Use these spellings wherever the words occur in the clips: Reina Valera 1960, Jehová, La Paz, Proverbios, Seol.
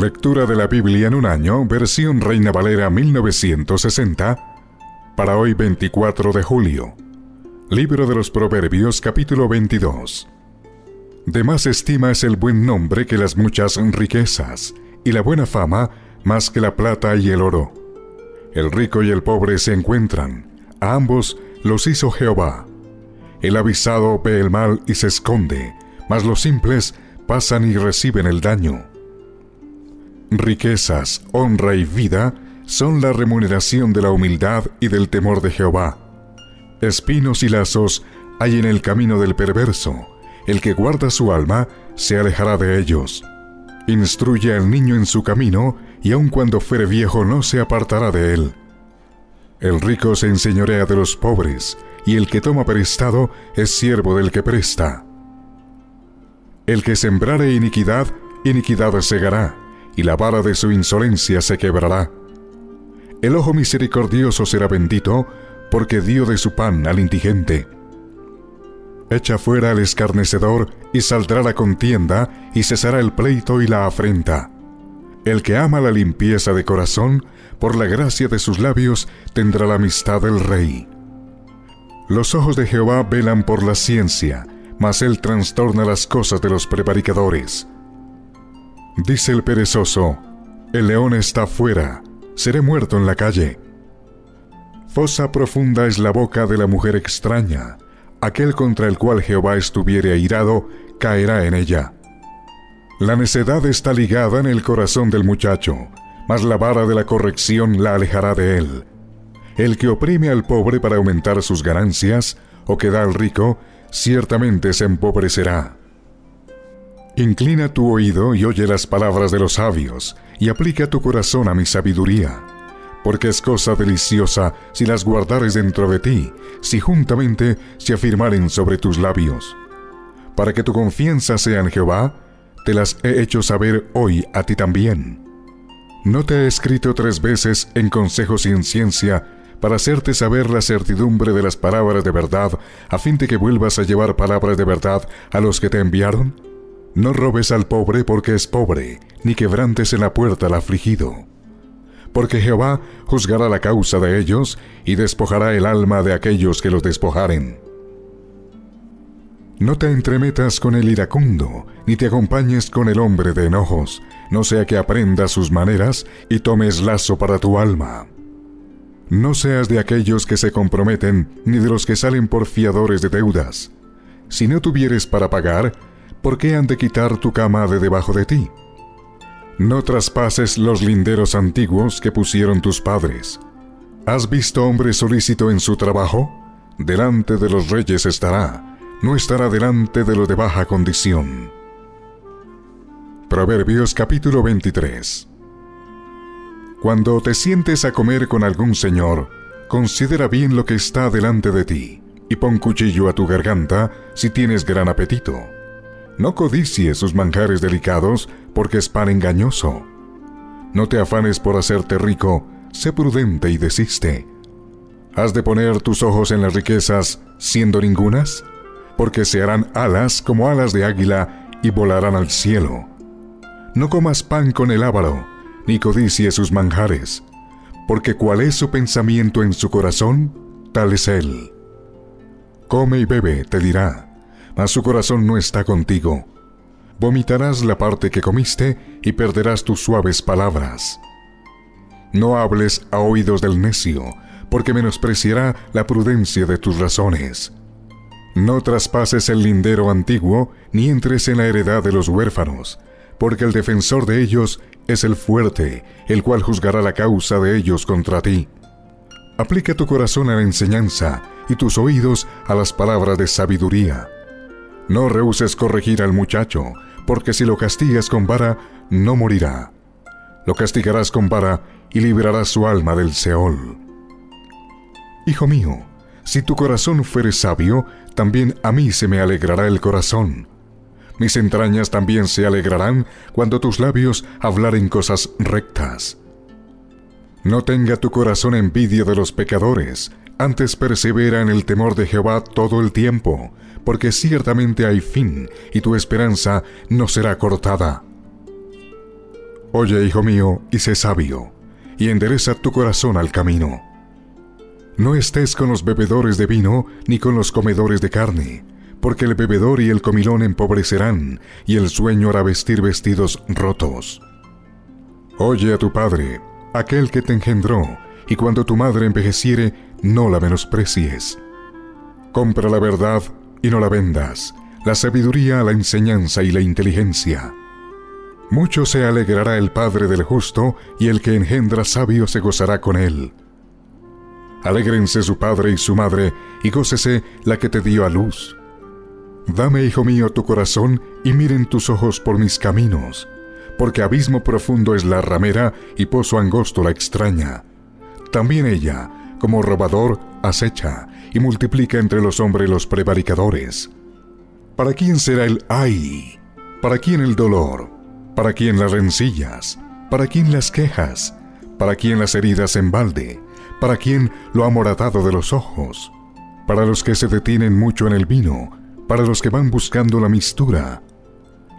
Lectura de la Biblia en un año, versión Reina Valera 1960, para hoy 24 de julio. Libro de los Proverbios, capítulo 22. De más estima es el buen nombre que las muchas riquezas, y la buena fama más que la plata y el oro. El rico y el pobre se encuentran, a ambos los hizo Jehová. El avisado ve el mal y se esconde, mas los simples pasan y reciben el daño. Riquezas, honra y vida son la remuneración de la humildad y del temor de Jehová. Espinos y lazos hay en el camino del perverso, el que guarda su alma se alejará de ellos. Instruye al niño en su camino, y aun cuando fuere viejo no se apartará de él. El rico se enseñorea de los pobres, y el que toma prestado es siervo del que presta. El que sembrare iniquidad, iniquidad segará, y la vara de su insolencia se quebrará. El ojo misericordioso será bendito, porque dio de su pan al indigente. Echa fuera al escarnecedor, y saldrá la contienda, y cesará el pleito y la afrenta. El que ama la limpieza de corazón, por la gracia de sus labios tendrá la amistad del rey. Los ojos de Jehová velan por la ciencia, mas él trastorna las cosas de los prevaricadores. Dice el perezoso: el león está fuera, seré muerto en la calle. Fosa profunda es la boca de la mujer extraña, aquel contra el cual Jehová estuviere airado caerá en ella. La necedad está ligada en el corazón del muchacho, mas la vara de la corrección la alejará de él. El que oprime al pobre para aumentar sus ganancias, o que da al rico, ciertamente se empobrecerá. Inclina tu oído y oye las palabras de los sabios, y aplica tu corazón a mi sabiduría. Porque es cosa deliciosa si las guardares dentro de ti, si juntamente se afirmaren sobre tus labios. Para que tu confianza sea en Jehová, te las he hecho saber hoy a ti también. No te he escrito 3 veces en consejos y en ciencia, para hacerte saber la certidumbre de las palabras de verdad, a fin de que vuelvas a llevar palabras de verdad a los que te enviaron. No robes al pobre porque es pobre, ni quebrantes en la puerta al afligido. Porque Jehová juzgará la causa de ellos, y despojará el alma de aquellos que los despojaren. No te entremetas con el iracundo, ni te acompañes con el hombre de enojos, no sea que aprendas sus maneras y tomes lazo para tu alma. No seas de aquellos que se comprometen, ni de los que salen por fiadores de deudas. Si no tuvieres para pagar, ¿por qué han de quitar tu cama de debajo de ti? No traspases los linderos antiguos que pusieron tus padres. ¿Has visto hombre solícito en su trabajo? Delante de los reyes estará, no estará delante de los de baja condición. Proverbios capítulo 23. Cuando te sientes a comer con algún señor, considera bien lo que está delante de ti, y pon cuchillo a tu garganta si tienes gran apetito. No codicies sus manjares delicados, porque es pan engañoso. No te afanes por hacerte rico, sé prudente y desiste. ¿Has de poner tus ojos en las riquezas, siendo ningunas? Porque se harán alas como alas de águila, y volarán al cielo. No comas pan con el avaro, ni codicies sus manjares, porque cuál es su pensamiento en su corazón, tal es él. Come y bebe, te dirá, mas su corazón no está contigo. Vomitarás la parte que comiste y perderás tus suaves palabras. No hables a oídos del necio, porque menospreciará la prudencia de tus razones. No traspases el lindero antiguo, ni entres en la heredad de los huérfanos, porque el defensor de ellos es el fuerte, el cual juzgará la causa de ellos contra ti. Aplica tu corazón a la enseñanza y tus oídos a las palabras de sabiduría. No rehuses corregir al muchacho, porque si lo castigas con vara, no morirá. Lo castigarás con vara y librarás su alma del Seol. Hijo mío, si tu corazón fuere sabio, también a mí se me alegrará el corazón. Mis entrañas también se alegrarán cuando tus labios hablaren cosas rectas. No tenga tu corazón envidia de los pecadores, antes persevera en el temor de Jehová todo el tiempo, porque ciertamente hay fin, y tu esperanza no será cortada. Oye, hijo mío, y sé sabio, y endereza tu corazón al camino. No estés con los bebedores de vino, ni con los comedores de carne, porque el bebedor y el comilón empobrecerán, y el sueño hará vestir vestidos rotos. Oye a tu padre, aquel que te engendró, y cuando tu madre envejeciere, no la menosprecies. Compra la verdad y no la vendas, la sabiduría, la enseñanza y la inteligencia. Mucho se alegrará el padre del justo, y el que engendra sabio se gozará con él. Alégrense su padre y su madre, y gócese la que te dio a luz. Dame, hijo mío, tu corazón, y miren tus ojos por mis caminos, porque abismo profundo es la ramera, y pozo angosto la extraña. También ella, como robador, acecha, y multiplica entre los hombres los prevaricadores. ¿Para quién será el ay? ¿Para quién el dolor? ¿Para quién las rencillas? ¿Para quién las quejas? ¿Para quién las heridas en balde? ¿Para quién lo amoratado de los ojos? Para los que se detienen mucho en el vino, para los que van buscando la mistura.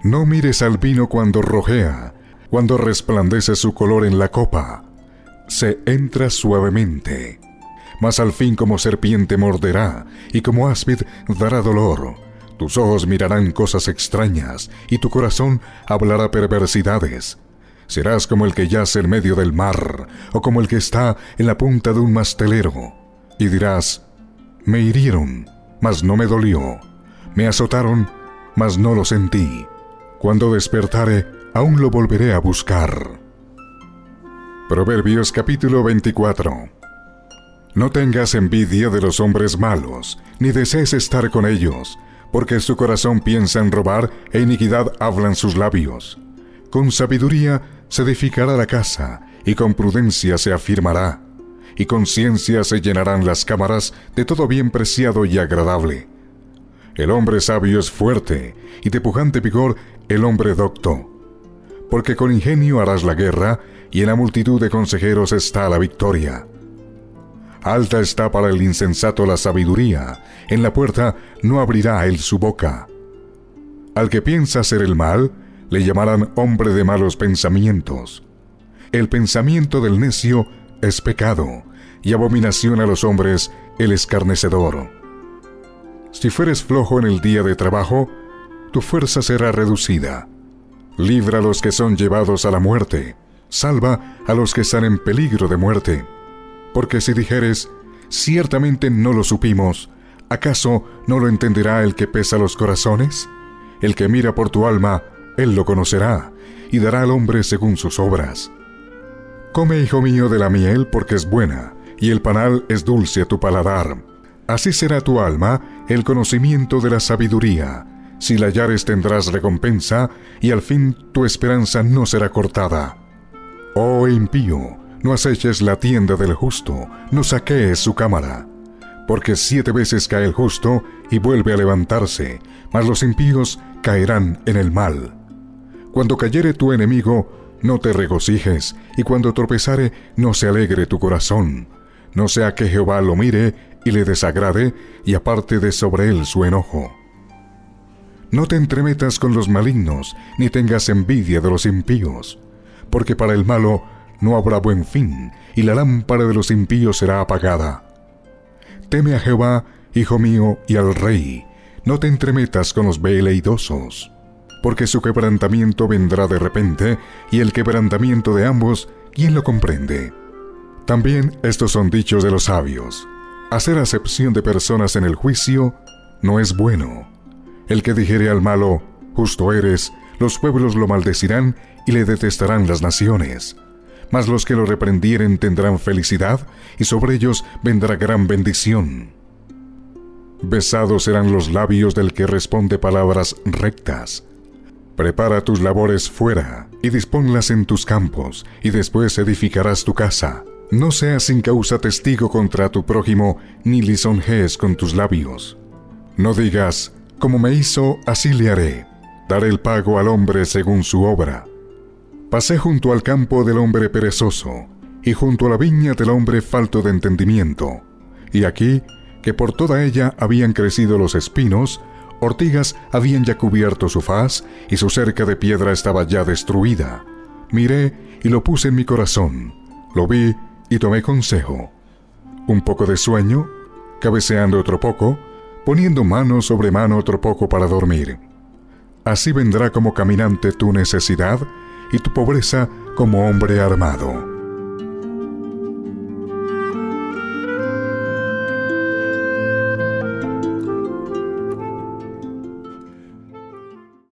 No mires al vino cuando rojea, cuando resplandece su color en la copa. Se entra suavemente, mas al fin como serpiente morderá, y como áspid dará dolor. Tus ojos mirarán cosas extrañas, y tu corazón hablará perversidades. Serás como el que yace en medio del mar, o como el que está en la punta de un mastelero, y dirás: me hirieron, mas no me dolió; me azotaron, mas no lo sentí. Cuando despertare, aún lo volveré a buscar. Proverbios capítulo 24. No tengas envidia de los hombres malos, ni desees estar con ellos, porque su corazón piensa en robar, e iniquidad hablan sus labios. Con sabiduría se edificará la casa, y con prudencia se afirmará, y con ciencia se llenarán las cámaras de todo bien preciado y agradable. El hombre sabio es fuerte, y de pujante vigor el hombre docto. Porque con ingenio harás la guerra, y en la multitud de consejeros está la victoria. Alta está para el insensato la sabiduría, en la puerta no abrirá él su boca. Al que piensa hacer el mal, le llamarán hombre de malos pensamientos. El pensamiento del necio es pecado, y abominación a los hombres el escarnecedor. Si fueres flojo en el día de trabajo, tu fuerza será reducida. Libra a los que son llevados a la muerte, salva a los que están en peligro de muerte. Porque si dijeres: ciertamente no lo supimos, ¿acaso no lo entenderá el que pesa los corazones? El que mira por tu alma, él lo conocerá, y dará al hombre según sus obras. Come, hijo mío, de la miel, porque es buena, y el panal es dulce a tu paladar. Así será tu alma el conocimiento de la sabiduría. Si la hallares tendrás recompensa, y al fin tu esperanza no será cortada. Oh impío, no aceches la tienda del justo, no saquees su cámara. Porque 7 veces cae el justo, y vuelve a levantarse, mas los impíos caerán en el mal. Cuando cayere tu enemigo, no te regocijes, y cuando tropezare, no se alegre tu corazón. No sea que Jehová lo mire, y le desagrade, y aparte de sobre él su enojo. No te entremetas con los malignos, ni tengas envidia de los impíos, porque para el malo no habrá buen fin, y la lámpara de los impíos será apagada. Teme a Jehová, hijo mío, y al Rey. No te entremetas con los veleidosos, porque su quebrantamiento vendrá de repente, y el quebrantamiento de ambos, ¿quién lo comprende? También estos son dichos de los sabios: hacer acepción de personas en el juicio no es bueno. El que dijere al malo: justo eres, los pueblos lo maldecirán y le detestarán las naciones. Mas los que lo reprendieren tendrán felicidad, y sobre ellos vendrá gran bendición. Besados serán los labios del que responde palabras rectas. Prepara tus labores fuera, y disponlas en tus campos, y después edificarás tu casa. No seas sin causa testigo contra tu prójimo, ni lisonjees con tus labios. No digas: como me hizo, así le haré. Daré el pago al hombre según su obra. Pasé junto al campo del hombre perezoso, y junto a la viña del hombre falto de entendimiento. Y aquí, que por toda ella habían crecido los espinos, ortigas habían ya cubierto su faz, y su cerca de piedra estaba ya destruida. Miré y lo puse en mi corazón, lo vi y tomé consejo. Un poco de sueño, cabeceando otro poco, poniendo mano sobre mano otro poco para dormir. Así vendrá como caminante tu necesidad y tu pobreza como hombre armado.